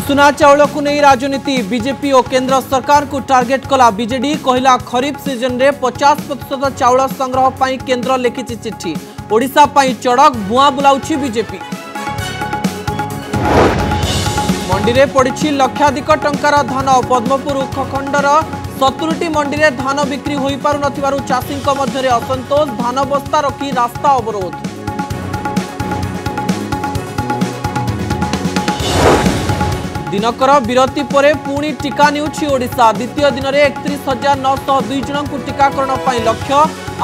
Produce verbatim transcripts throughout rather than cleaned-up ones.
उसुना चाउल को नहीं राजनीति बीजेपी और केंद्र सरकार को टार्गेट कला बीजेडी कहला खरीफ सीजन रे पचास प्रतिशत चाउल संग्रह पाई केंद्र लिखि चिट्ठी ओडिशा पाई चड़क भुआ बुलाउछि बीजेपी मंडी रे पड़ी लक्षाधिक टंकार धान पद्मपुर उपखंडर सत्तरटी मंडी रे धान बिक्री होई पारु नथिबारु चाषीक मध्य असंतोष धान बस्ता रखी रास्ता अवरोध। दिनकर विरति परे पुणी टीका नेउछि ओडिशा द्वितीय दिन में एकतीस हजार नौ सौ दुई जन को टीकाकरण पर लक्ष्य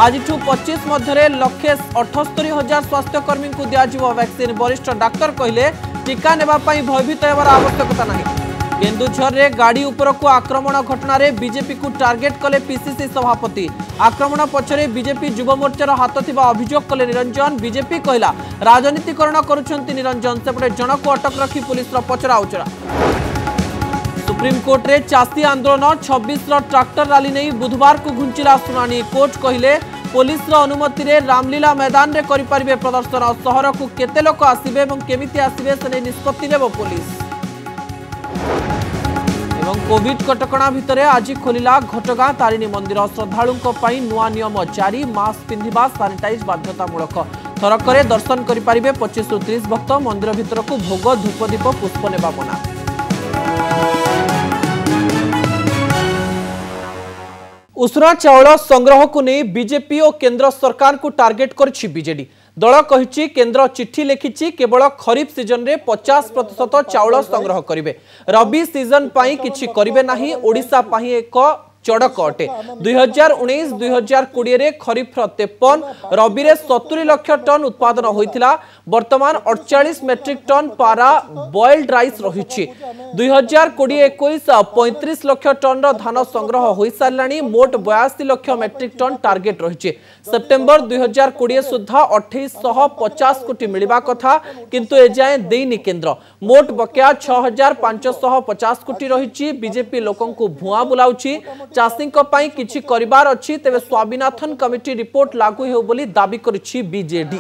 आज पच्चीस मध्य लक्षे अठस्तरी हजार स्वास्थ्यकर्मी को दिया वैक्सीन वरिष्ठ डाक्तर कहले टीका नेबापाई भयभीत होबार आवश्यकता नहीं। केन्दुझर में गाड़ी उपरकू आक्रमण घटना रे बीजेपी को टार्गेट कले पीसीसी सभापति आक्रमण पछरे बीजेपी युवा मोर्चार हाथ थिबा अभियोग कले निरंजन बीजेपी कहला राजनीतिकरण करुछंती निरंजन सेपटे जनक अटक रखी पुलिस पचरा उचरा। सुप्रीम कोर्ट रे चाषी आंदोलन छब्बीस ट्रैक्टर रैली नहीं बुधवार को घुंचिला सुनानी कोर्ट कहले पुलिस अनुमति रे रामलीला मैदान रे करि परिबे प्रदर्शन शहर को केते लोक आसीबे एवं केमिति आसीबे से निष्पत्ति नेबो पुलिस। कोविड कटकणा भितर आज खोलिला घटगां तारिणी मंदिर श्रद्धालुंक पई नुआ नियम जारी मास्क पिंधिबा सानिटाइज बाध्यतामूलक थरकरे दर्शन करिपारिबे पच्चीस रु तीस भक्त मंदिर भितरकू भोग धूपदीप पुष्प नेबा मना। उसुना चाउल संग्रह को नहीं बीजेपी और केंद्र सरकार को टार्गेट करछि बीजेडी दल कहिछि केंद्र चिट्ठी लिखिछि केवल खरीफ सीजन रे पचास प्रतिशत चाउल संग्रह करिवे रबी सीजन पाई किछि करिवे नाही ओडिशा पाई एक चड़क अटे दुई हजार उन्नीस दुई हजार बीस रे खरीफ तिरपन रबी रे सत्तरी लाख टन उत्पादन होइतिला वर्तमान अड़तालीस मेट्रिक टन पारा बॉइल्ड राइस रहिछि दुई हजार बीस इक्कीस पैंतीस लाख टन रो धान संग्रह होई सारलानी मोट बयासी लाख मेट्रिक टन टार्गेट रहिछि सितंबर दुई हजार बीस सुधा अठाईस सौ पचास कोटी मिलबा कथा किंतु ए जाय देइनी केंद्र मोट बकया छह हजार पाँच सौ पचास कोटी रहिछि बीजेपी लोकन को भुआ बुलाउछि चाषी पाई किछि करिबार अछि तेबे स्वामीनाथन कमिटी रिपोर्ट लागू हेउ बोली दाबी करछि बीजेडी।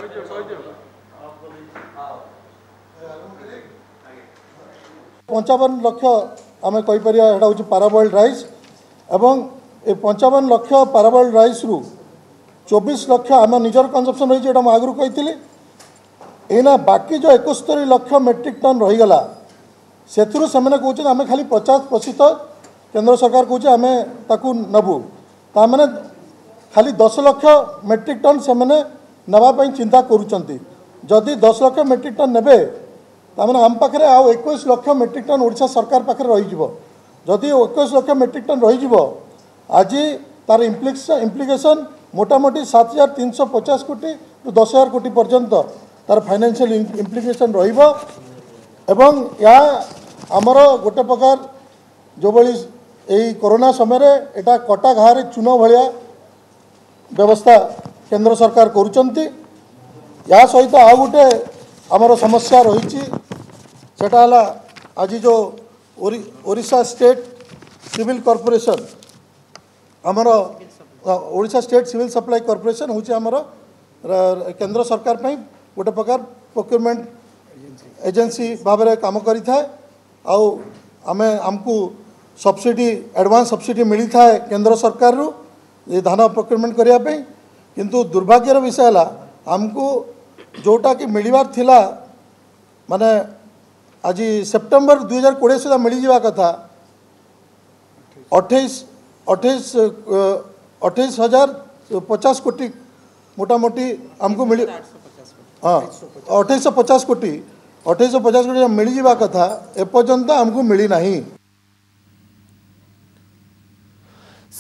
पंचावन लक्ष आम कही पार्टी पाराबॉइल्ड राइस एवं पंचावन लक्ष पाराबॉइल्ड राइस रु चौबीस लक्ष आम निजर कंजप्शन रही आगु कही एना बाकी जो इकहत्तर लक्ष मेट्रिक टन रहीगला से कहते आम खाली पचास प्रतिशत केंद्र सरकार कहे आम ताकू नबू ताने खाली दस लाख मेट्रिक टन से नापी चिंता करुँच दस लाख मेट्रिक टन ने आम पाखे आउ एक लाख मेट्रिक टन ओडिशा सरकार पाखे रही जदि एक लाख मेट्रिक टन रही आज तार इम्प्लिकेसन इम्प्लिकेसन मोटामोटी सात हजार तीन सौ पचास कोटी तो दस हजार कोटी पर्यंत तार फाइनेंशियल इम्प्लिकेसन रही या आमर गोटे प्रकार जो भाई यही कोरोना समय रे एटा कटा घारे चून भाया व्यवस्था केंद्र सरकार करुँच या सहित आउ गोटे आमर समस्या रही आज जो ओडिशा स्टेट सिविल कॉर्पोरेशन आमर Odisha state civil supply corporation हूँ आमर केंद्र सरकार पई गोटे प्रकार प्रोक्योरमेंट एजेन्सी भाव में काम करि थाए आउ आमे आमको सब्सिडी एडवांस सब्सिडी मिली था केंद्र सरकार रु ये धान प्रोक्योरमेंट करने किंतु दुर्भाग्यर विषय है आमको जोटा कि मिलवार थिला माने आज सेप्टेम्बर दुई हजार कोड़े सुधा मिल जावा कथा अठाईस अठाईस अठाईस हजार पचास कोटी मोटामोटी आमको मिली हाँ अठाईस सौ पचास कोटी अठाईस सौ पचास कोटी मिल जावा कथा एपर्यंत आमको मिली नहीं।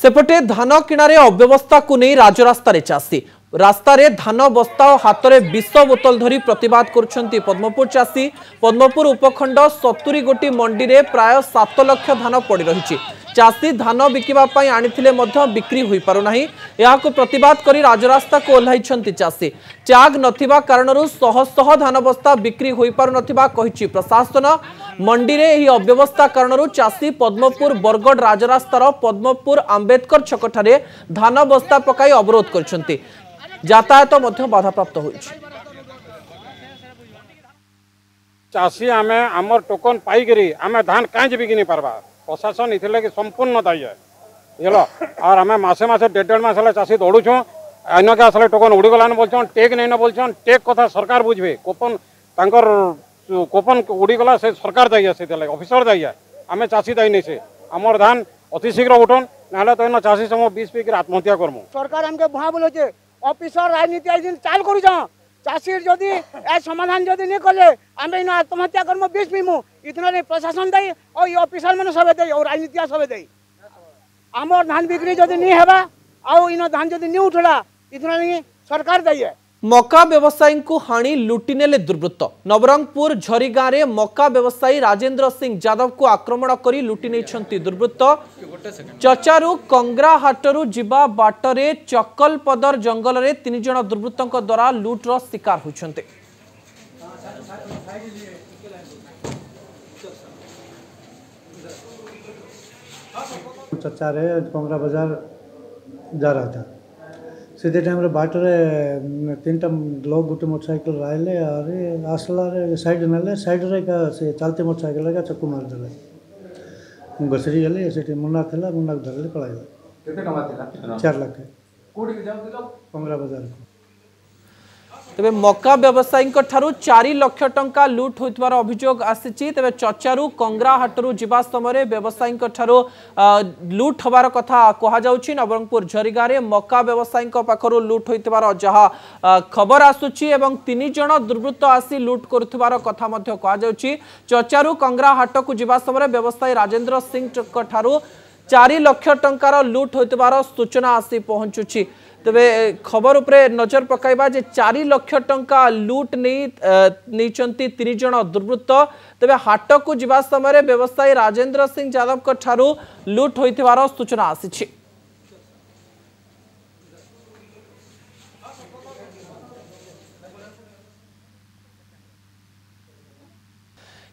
सेपटे धान किणारे अव्यवस्था को नहीं राजरास्तारे चाषी रास्तार धान बस्ता और हाथ में विष बोतल धरी प्रतिवाद करुछंती पद्मपुर चाषी पद्मपुर उपखंड सत्तरी गोटी मंडी रे प्राय सात लाख धान पड़ी रही चाषी धान बिकिबा पई आनिथिले मध्य बिक्री होई पारु नाही याको प्रतिवाद करी राजरास्ता को ओल्हाइछंती चाषी चाग नथिबा कारणरु सह सह धान बस्ता बिक्री होई पारु नथिबा कहिछि प्रशासन मंडी रे एही अव्यवस्था कारणरु चाषी पद्मपुर बरगड़ राजरास्तार पद्मपुर आंबेडकर छकठारे धान बस्ता पकाई अवरोध करछंती यातायात मध्य बाधाप्राप्त होइछि। चाषी आम आमर टोकन पाई आम धान कहीं बिकि नहीं पार्बा प्रशासन इतने संपूर्ण दायी है बुझल। और आम मसे मसे डेढ़ डेढ़ मस चाषी दौड़ूँ आईन के आसले टोकन उड़गलान बोलचन टेक नहीं न बोलचन टेक कथा सरकार बुझे कोपन तांकर कोपन उड़ीगला से सरकार दायी है से अफिसर दायी है आम चाषी दायी नहीं से आमर धान अति शीघ्र उठन ना तो इन चाषी सब बीस पीकर आत्महत्या करमु। सरकार आमके भुआ बोलचे अफिसर राजनीति आज चाल कर चाषी जदि ए समाधान जदि नहीं कले आम इन आत्महत्या करमु बीस पीमु इतना नहीं प्रशासन दायी और ये अफिसर मैंने सब दायी और राजनीतिया सब दायी। आमर धान बिक्री जदि नहीं है आउ इन धान जदि नहीं उठला इतना नहीं सरकार दायी है। मका व्यवसायी को हाणी लुटिनेले दुर्वृत्त। नवरंगपुर झरीगाँ में मका व्यवसायी राजेंद्र सिंह यादव को आक्रमण कर लुटि नहीं दुर्वृत्त। चचारू कंग्राहाटू जीवा बाटरे चकलपदर जंगल में तीन जन दुर्वृत्तों द्वारा लुट्र शिकार होते। चचारे कंग्रा बाजार जा रहा था, सीधे टाइम रे बाट रे तीन टा लोग गोटे मोटरसाइकिल आइले और आसला रे साइड ने साइड रे का से चलते मोटरसाइकिल का चक्कू मार देले घसरी गले से मुन्ना थला मुन्ना धरले पळाइला। केते कमा थला चार लाख कोडी जाउतिलो पंगरा बाजार को। तबे मक्का व्यवसायी को थारु चार लाख टंका लूट होइतवार अभियोग आसीछि। तबे चचारू कंग्राहाटरू जिबा समय व्यवसायी को थारु लूट होबार कथा कहा जाउछि। नवरंगपुर झरीगाँ रे मक्का व्यवसायी को पाखरो लूट होइतवार जहा खबर आसुछि एवं तीन जण दुर्वृत्त आसी लूट करथवार कथा मध्य कहा जाउछि। चचारू कंग्राहाट को जिबा समय व्यवसायी राजेंद्र सिंह को थारु चार लाख टंकार लूट होइतवार सूचना आसी पहुंचुछि। तबे खबर उपरे नजर पकाइबा जे चार लाख टंका लूट नहीं नहींचंती तीन जन दुर्वृत्त। तबे हाट को जीवा समय व्यवसायी राजेंद्र सिंह यादव को ठारू लूट होइथिबार सूचना आसी छि।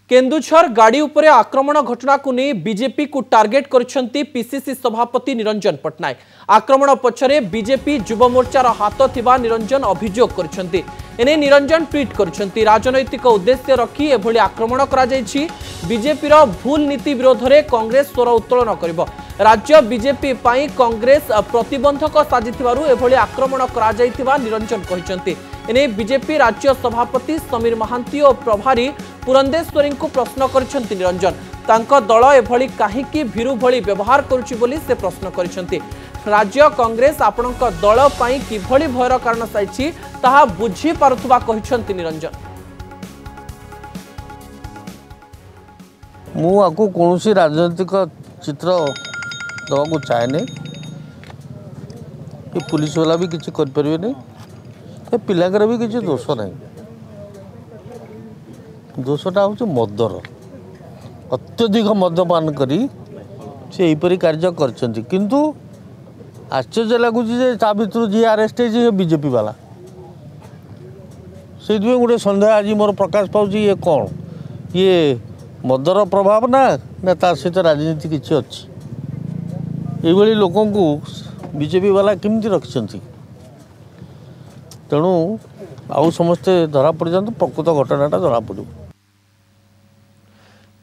केन्दुझर गाड़ी उपरे आक्रमण घटना को नहीं बीजेपी को टार्गेट करछंती पीसीसी सभापति निरंजन पट्टनायक। आक्रमण पछरे बीजेपी युवा मोर्चार हाथ थिबा निरंजन अभियोग करछंती। एने निरंजन ट्वीट करछंती राजनैतिक उद्देश्य रखी एभली आक्रमण करा जायछि। बीजेपीर भूल नीति विरोध में कांग्रेस स्वर उत्तोलन करिबो। राज्य बीजेपी पाई कांग्रेस प्रतिबंधक साजिथिबारु एभली आक्रमण करा जायथिबा निरंजन कहछंती। एने बीजेपी राज्य सभापति समीर महांती और प्रभारी पुरंदेश्वरी को प्रश्न करछंती निरंजन। तांका दल एभली काहीकि भीरु भली व्यवहार करुछि बोली से प्रश्न करछंती। राज्य कांग्रेस आपणक दल पाई किभली भयर कारण साइछि ताहा बुझी पारुतबा कहछंती निरंजन। मु आकु कोनोसी राजनीतिक चित्र दवाकु चाहेनी। ये पुलिस वाला भी किछि कर परबे नै, ए पिलाकर भी किछि दोष नै। दोषटा हूँ मदर अत्यधिक मद्यपान करपरि कार्य करु। आश्चर्य लगुच भर जी आरेस्ट हो बीजेपी वाला से गोटे सन्देह आज मोर प्रकाश पाँच। ये कौन ये मदर प्रभाव ना ना तार सहित राजनीति किसी अच्छी ये लोक बीजेपी वाला केमती रखिंट। तेणु आउ समस्ते धरा पड़ जातु प्रकृत घटनाटा धरा पड़ू।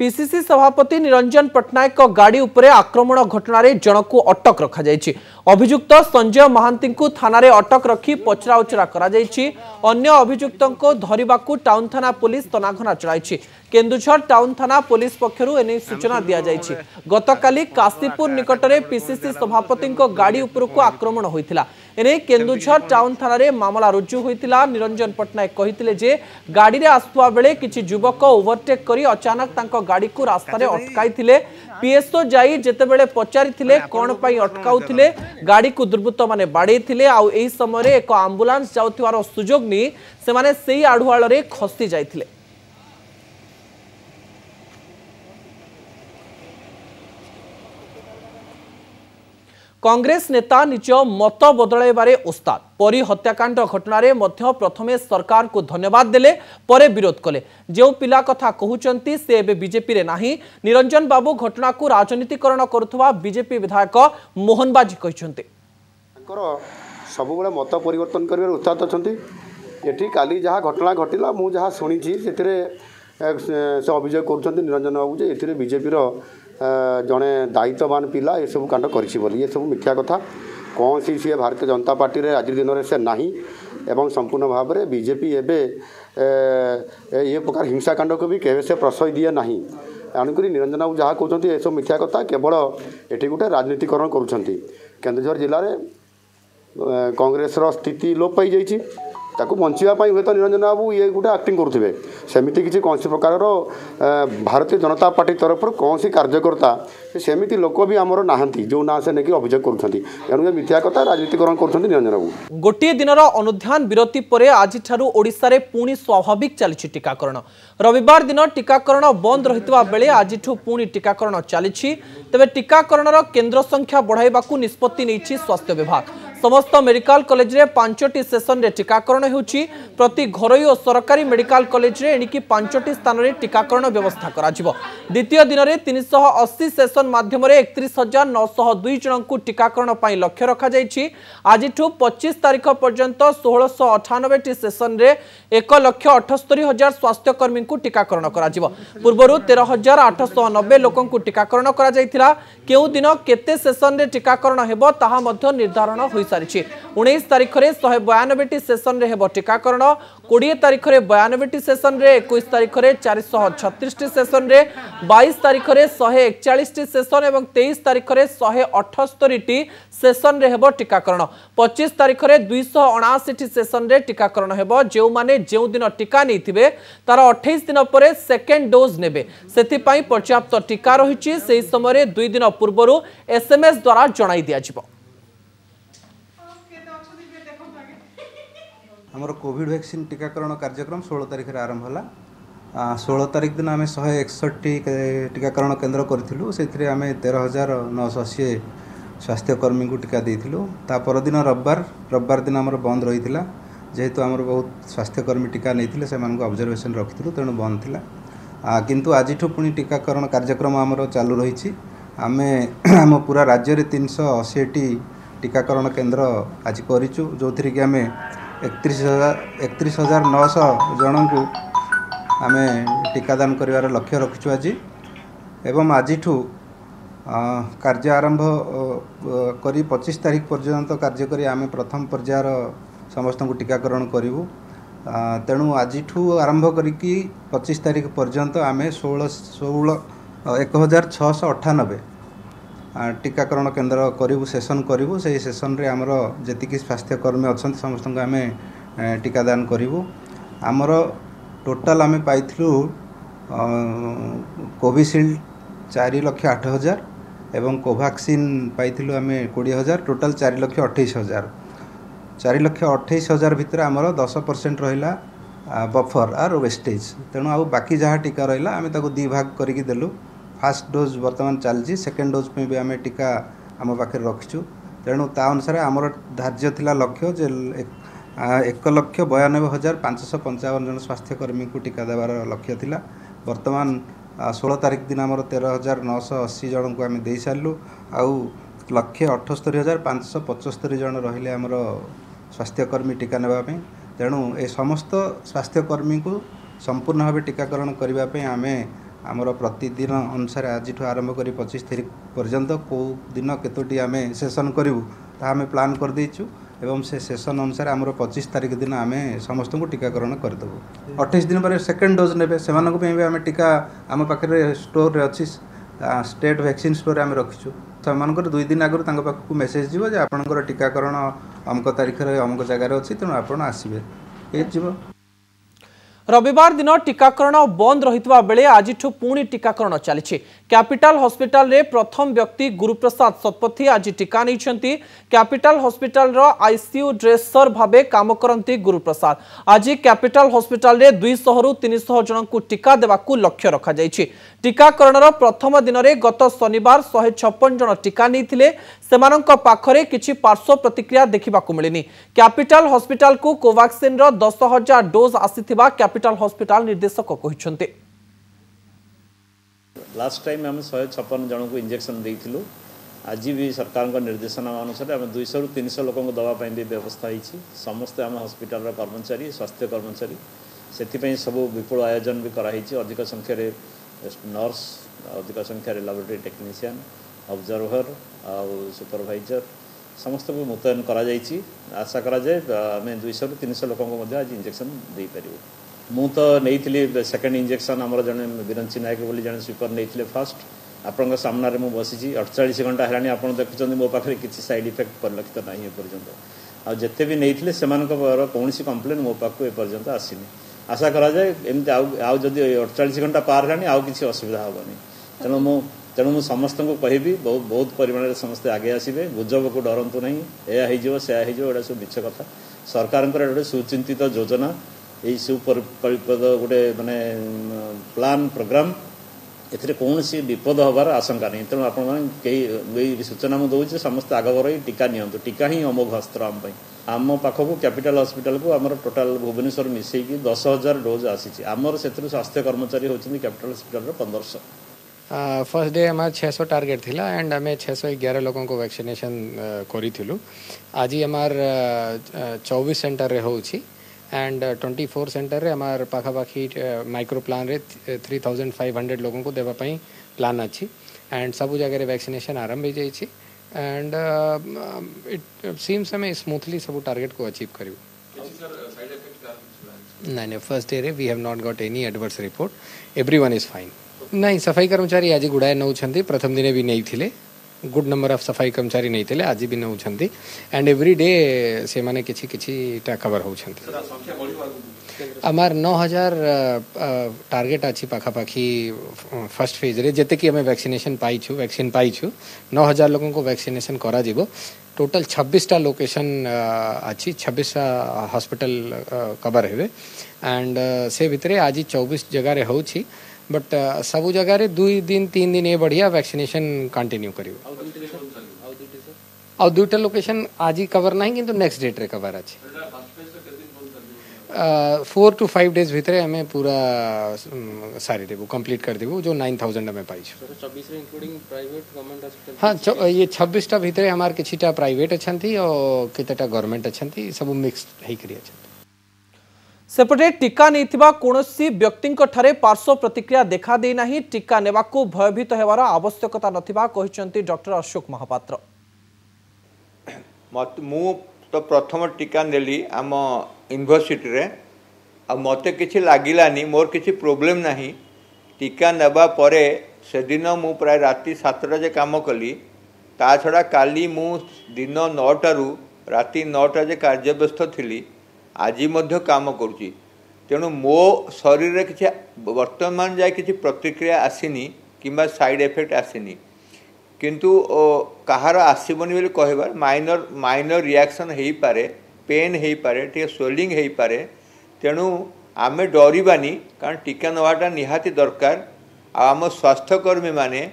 पीसीसी सभापति निरंजन पट्टनायक को गाड़ी उपरे आक्रमण घटना रे जनकु अटक रखा जायछि। अभियुक्त संजय महांती को थाना रे अटक रखी पचराउचरा करा जायछि। अन्य अभियुक्तों को धरिबाकु टाउन थाना पुलिस तनाघना चलाइछि। केन्दुझर टाउन थाना पुलिस पक्षरु एने सूचना दिया जायछि। गतकाली काशीपुर निकट रे पीसीसी सभापति को गाड़ी उपरकु आक्रमण होइथिला। एने केन्दुझर टाउन थाना रे मामला रुजु होइथिला। निरंजन पट्टनायक कहिथिले जे गाड़ी रे आसुवा बेले किछि युवक ओवरटेक करी अचानक तांको गाड़ी को रास्ता रे अटकाई थिले। पीएसओ जाई जेते बेले पचारी थिले कोन पई अटकाउ थिले गाड़ी को दुर्वृत्त माने बाडे थिले। आ एही समय रे एको एम्बुलेंस जाउथिवारो सुजोग नी से माने सेही आढुआल रे खसी जाई थिले। कांग्रेस नेता निज मत बदलैबारे उस्ताद। परी हत्याकांड घटनारे मध्य प्रथमे सरकार को धन्यवाद देले परे विरोध कले। जो पिला कथा कहउचंती से एबे बीजेपी रे नाही। निरंजन बाबू घटना को राजनीतिकरण करुवा बीजेपी विधायक मोहन बाजी कहउचंती सबुबळे मत परिवर्तन करबार उस्ताद अछंती। एठी काली जहा घटना घटिला मु जहा सुनिछि सेतिरे से अभियोग कर निरंजन बाबू जे एथि बीजेपी जड़े दायित्ववान पिला ये सब कांड कर सब मिथ्या कथा कौन सी सी भारतीय जनता पार्टी रे आज दिन से ना एवं संपूर्ण भाव में बीजेपी एवं ये प्रकार हिंसाकांड को भी केवे से प्रश्रय दिए ना तेणुक निरंजन बाबू जहाँ कहते हैं सब मिथ्या कथा केवल ये गोटे राजनीतिकरण करेंद्रझर जिले में कांग्रेस स्थिति लोप पाई जाइए ताकू बचापी हूँ तो निरंजन बाबू ये गोटे आक्टिंग करुवे सेमती किसी कौन प्रकार भारतीय जनता पार्टी तरफ कौन सी कार्यकर्ता सेमती लोक भी आमर ना जो ना से लेकिन अभियोग कर मिथ्या कथा राजनीतिकरण कररंजन बाबू। गोटे दिन अनुधान विरति पर आज ओडिशा रे पुणी स्वाभाविक चली टीकाकरण रविवार दिन टीकाकरण बंद रही बेले आज पुणी टीकाकरण चली तेज टीकाकरण केन्द्र संख्या बढ़ावा निष्पत्ति नहीं स्वास्थ्य विभाग समस्त मेडिकल कॉलेज रे पांचटी सेशन रे टीकाकरण होउची प्रति घरोई और सरकारी मेडिकल कॉलेज रे एणिकी पांचटी स्थान रे टीकाकरण व्यवस्था कराजिबो। द्वितीय दिन रे तीन सौ अस्सी सेशन माध्यम रे इकतीस हजार नौ सौ दो जन को टीकाकरण पई लक्ष्य रखा जाईची। आजिठु पच्चीस तारीख पर्यंत सोलह सौ अठानबे टी सेशन रे एक लाख अठहत्तर हजार स्वास्थ्य कर्मी को टीकाकरण कराजिबो। पूर्वरु तेरह हजार आठ सौ नब्बे लोकन को टीकाकरण करा जाईथिला केउ दिन केते सेशन रे टीकाकरण हेबो ताहा मध्ये निर्धारण होई उन्नीस तारीख रे एक सौ बयानबे टी सेशन रे हेबो टीकाकरण बीस तारीख रे बयानबे टी सेशन रे इक्कीस तारीख रे चार सौ छत्तीस टी सेशन रे बाईस तारीख रे एक सौ इकतालीस टी सेशन एवं तेईस तारीख रे एक सौ अठहत्तर टी सेशन रे हेबो टीकाकरण पच्चीस तारीख रे दो सौ उनासी टी सेशन रे टीकाकरण हेबो। जे माने जे दिन टीका नैथिबे तार अट्ठाईस दिन परे सेकेंड डोज नेबे सेति पई पर्याप्त टीका रहिछि सेहि समय रे दो दिन पूर्वरो एसएमएस द्वारा जणाई दिया जिवो। हमर कोविड वैक्सीन टीकाकरण कार्यक्रम सोलह तारीख रे आरंभ होला। सोलह तारीख दिन आम शहे एकसठी टीकाकरण केन्द्र करूँ से तेरह हजार नौ सौ अस्सी स्वास्थ्यकर्मी को टीका देलु। तापरदिन रविवार रविवार दिन आम बंद रही है जेहेतु आम बहुत स्वास्थ्यकर्मी टीका नहीं से ऑब्जर्वेशन रखी तेणु बंद था किंतु आज पुणी टीकाकरण कार्यक्रम आम चालू रही आम आम पूरा राज्य में तीन सौ अशी टीकाकरण केन्द्र आज करूँ जो थी कि आम एकतीस हजार एकतीस हजार नौ सौ जन को आम टीकादान कर लक्ष्य रखीचु आज एवं आज कार्य आरंभ करी पच्चीस तारीख पर्यंत कार्य करी आम प्रथम पर्यायर समस्त को टीकाकरण करूँ तेणु आज आरंभ करी पच्चीस तारीख पर्यंत आम षोल षोल एक हजार छः सौ अठानबे टीकाकरण केन्द्र करूँ सेसन करूँ से सेसन रे आमर जी स्वास्थ्यकर्मी अच्छा समस्त आम टीकादान करूँ। आमर टोटाल आम पाई कोविशील्ड चार लक्ष आठ हजार एवं कोभाक्सीन पाई आम कोड़े हजार टोटाल चार लक्ष अठाईस हजार चार लक्ष अठाईस हजार भितर आमर दस परसेंट रहा बफर आर वेस्टेज तेणु आ बाकी जहाँ टीका रहा आम दी भाग करके देलु। फास्ट डोज बर्तमान चलती सेकेंड डोज पे भी आम टीका आम पाखे रखीचु तेणु ता अनुसार आमर धार्य थिला लक्ष्य जे एक लक्ष बयानबे हजार पाँच सौ पंचावन जन स्वास्थ्यकर्मी को टीका देवार लक्ष्य थिला। बर्तमान सोलह तारिख दिन आमर तेरह हजार नौ सौ अस्सी जन को आम दे सारू आउ लक्षे अठस्तरी हजार पाँच सौ पचस्तरी जन रहिले आमर स्वास्थ्यकर्मी टीका नेबापी तेणु ए समस्त स्वास्थ्यकर्मी को संपूर्ण भाव टीकाकरण करने आम आमर प्रतिदिन अनुसार आज आरंभ कर पच्चीस तारीख पर्यंत कौ दिन केतोटी आम सेसन करूँ ता आम प्लान कर देचु एवं से सेसन अनुसार आमर पच्चीस तारीख दिन आम समस्त को टीकाकरण करदेबू। अट्ठाईस दिन पर सेकेंड डोज ने भी आम टीका आम पाखे स्टोर रे अच्छी स्टेट वैक्सीन स्टोर आम रखीचु से दुई दिन आगुरी पाखक मेसेज जीव जे आपणकर टीकाकरण अमुक तारीख रे अमुक जगार अच्छी तेणु आपण आसबे ए जीव। रविवार दिन टीकाकरण बंद रही बेले आज पुणी टीकाकरण चली कैपिटाल हॉस्पिटल रे प्रथम व्यक्ति गुरुप्रसाद शतपथी आज टीका नहीं कैपिटाल हॉस्पिटल रो आईसीयू ड्रेसर भाबे काम करती गुरुप्रसाद आज कैपिटाल हॉस्पिटल रे दो सौ रु तीन सौ जन को टीका देवाकू लक्ष्य रखा जायछि। टीकाकरण प्रथम दिन में गत शनिवार एक सौ छप्पन जन टीका नहीं सेमानंक पाखरे किछि पार्श्व प्रतिक्रिया देखिबाकू मिलनी। कैपिटाल हॉस्पिटल को कोवाक्सिन रो दस हजार डोज आसीथिबा कैपिटाल हॉस्पिटल निर्देशक कहिसंते लास्ट टाइम हम एक सौ छप्पन जन को इंजेक्शन देथिलु आज भी सरकार के निर्देशन अनुसार हम दो सौ तीन सौ लोक दवाई व्यवस्था होती समस्त आम हॉस्पिटल कर्मचारी स्वास्थ्य कर्मचारी से सबू विपुल आयोजन भी कराई अधिक संख्यार नर्स अधिक संख्यार लैबोरेटरी टेक्नीशियन ऑब्जर्वर आउ सुपरवाइजर समस्त को मुतयन करा जायछि। आशा करा जाय आमे दुई सौ रु तीन सौ लोक आज इंजेक्शन दे पारिबो। मु तो नैथिली सेकेंड इंजेक्शन आमर जने बिरंची नायक बोली जने स्वीपर नैथिले फास्ट आपन सामने में बसी अड़चाश घंटा है आप देखुं मो पाखे किसी साइड इफेक्ट परिलक्षित ना एपर्तंत आ जिते भी नहीं से कौन कंप्लेन मो पाक एपर्तंत आसनी। आशा कराए एमती आउ जदि अड़चाश घंटा पार है आउ किसी असुविधा हेनी। तेणु मु तेणु मु समस्त को कह बहुत बहुत परिमाण समस्त आगे आसवे गुजब को डरतु ना या से सब मिछ कथा। सरकार गोटे सुचिंतित योजना यही सुपरिकल्पित गोटे माने प्लान प्रोग्राम एथिरे कौनसी विपद हबार आशंका नहीं। तेणु आपण कई सूचना मुझे दूसरी समस्त आगवर ही टीका नियंतु। टीका ही अमोघ अस्त्र आम आम पाखक कैपिटाल हस्पिटाल को आम टोटाल भुवनेश्वर मिसेक दस हजार डोज आसी आमर से स्वास्थ्य कर्मचारी होती कैपिटाल हस्पिटाल पंद्रह सौ। फर्स्ट डे हमारे छः सौ टार्गेट थिला एंड हमें छः सौ ग्यारह लोगों को वैक्सीनेशन करी थिलु। आज हमार चौबीस सेंटर रे होउछि एंड ट्वेंटी फोर सेंटर रे हमार पाखापाखी माइक्रो प्लान रे थ्री थाउजेंड फाइव हंड्रेड लोगों को देवा पाई प्लान अच्छी एंड सबू जगह वैक्सीनेशन आरंभ हो जाइए एंड इट सीम्स हमें स्मूथली सबू टारगेट को अचीव करूँ। नहीं नहीं फर्स्ट डे रे we have not got any adverse report everyone is fine. नहीं सफाई कर्मचारी आज गुड़ाए नौछंती प्रथम दिन भी नहीं थिले गुड नंबर ऑफ सफाई कर्मचारी नहीं थे आज भी नौछंती एंड एवरी डे से माने किछि किछिटा कवर होउछंती। आमार नौ हजार टार्गेट अच्छी पाखापाखी फर्स्ट फेज रे जेते कि हमें वैक्सीनेशन पाइछु वैक्सीन पाइछु नौ हजार लोगों को वैक्सीनेशन करा जीवो। टोटल छब्बीसटा लोकेशन अच्छी छब्बीसटा हॉस्पिटल कवर हेवे एंड से भितरे आज चौबीस जगह रे होउछि बट uh, सबू जगह रे दुई दिन तीन दिन ये बढ़िया वैक्सीनेशन कंटिन्यू करियो। आउ दुईटा लोकेशन आज ही कवर नहीं किंतु नेक्स्ट डेट रे कवर अछि। फोर टू फाइव डेज भितरे हमें पूरा सारी देबो कंप्लीट कर देबो जो नाइन थाउजेंड हमें पाइछु। चौबीस रे इंक्लूडिंग प्राइवेट गवर्नमेंट हॉस्पिटल। हां ये छब्बीस टा भितरे हमार किछिटा प्राइवेट अछंती और कितेटा गवर्नमेंट अछंती सब मिक्स्ड हेइ करी अछंती। सेपटे टीका नैथिबा कोनोसी व्यक्तिंक ठारे पार्श्व प्रतिक्रिया देखा दे नाही। टीका नेबाकू भयभीत हेबार आवश्यकता नथिबा कहिसेंती डॉक्टर अशोक महापात्र। मु तो प्रथम टीका नेली आम यूनिवर्सिटी रे आ मते किछि लागिलानी मोर किछि प्रॉब्लम नाही। टीका नेबा परे से दिन मु प्राय राति सात टा जे काम कली ता छडा काली मु दिन नौ टा रु राति नौ टा जे कार्यव्यस्त थिली आज मध्य काम करुच्ची। तेणु मो शरीर रे किछि वर्तमान जाए किछि प्रतिक्रिया आसीनी किंबा साइड इफेक्ट आसीनी किंतु कहार आसीबनी बोली कहबार माइनर माइनर रिएक्शन हेई पारे पेन हेई पारे टे स्वेलिंग हेई पारे। तेणु आमे डरबानी कारण टीका नवाटा निहाती दरकार। आम स्वास्थ्यकर्मी माने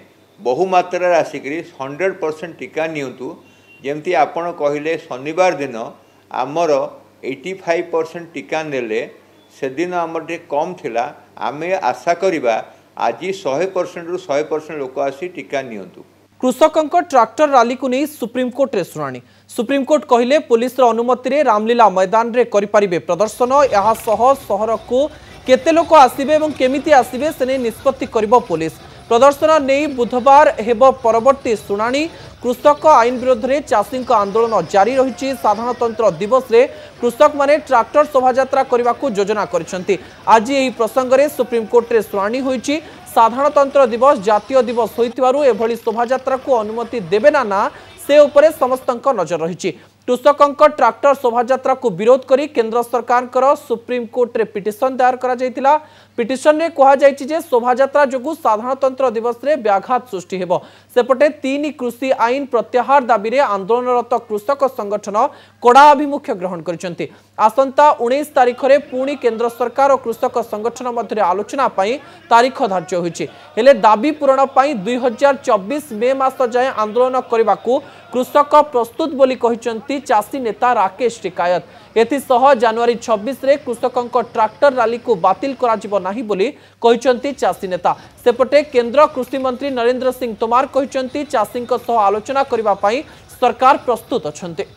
बहु मात्रा आसिकरी हंड्रेड परसेंट टीका नियंतु जेमती आपण कहले शनिवार दिन आमर पचासी परसेंट टीका नेले से दिन आमर टे कम थिला आमे आशा करिबा आज सौ परसेंट रु सौ परसेंट लोक आसी टीका नियंतु। कृषकंक ट्रैक्टर रैली को नहीं सुप्रीमकोर्ट रे सुनाणी। सुप्रीमकोर्ट कहिले पुलिस रो अनुमति रे रामलीला मैदान रे करि परिबे प्रदर्शन। यहाँ सह शहर को केते लोक आसीबे एवं केमिति आसीबे सेने निष्पत्ति करिबो पुलिस। प्रदर्शन नहीं बुधवार हेबो परवर्ती सुनाणी। कृषक आईन विरोध में चाषी आंदोलन जारी रही। साधारणतंत्र दिवस रे कृषक माने ट्रैक्टर शोभायात्रा करने को योजना करिसेंती। आज यही प्रसंग रे सुप्रीमकोर्ट रे सुनाणी होईची। साधारणतंत्र दिवस जातीय दिवस होइतिबारु एभली शोभायात्रा को अनुमति देबे ना ना से उपरे समस्तक नजर रही। कृषकंक ट्रैक्टर शोभायात्रा को विरोध करी केंद्र सरकार सुप्रीमकोर्ट रे पिटिशन दायर करा। पिटिशन रे कहा जे शोभायात्रा जोगु साधारणतंत्र दिवस रे व्याघात सृष्टि हेबो। सेपटे तीन कृषि आईन प्रत्याहार दाबी रे आंदोलनरत कृषक संगठन कड़ा अभिमुख्य ग्रहण करिसेंती। आसंता उन्नीस तारीख रे पुणी केंद्र सरकार और कृषक संगठन मध्य आलोचना पाई तारीख धार्य होईची। हेले दाबी पूरण पाई दो हज़ार चौबीस मे मास जाय आंदोलन करबा को कृषक प्रस्तुत बोली कहिसेंती चासी नेता राकेश टिकायत। एथिसह जनवरी छब्बीस रे कृषकंक ट्रैक्टर रैली को बातिल करा जिवो नाही बोली कहिसेंती चासी नेता। सेपटे केंद्र कृषि मंत्री नरेंद्र सिंह तोमर कहिसेंती चासींक सह आलोचना करबा पई सरकार प्रस्तुत अछंती।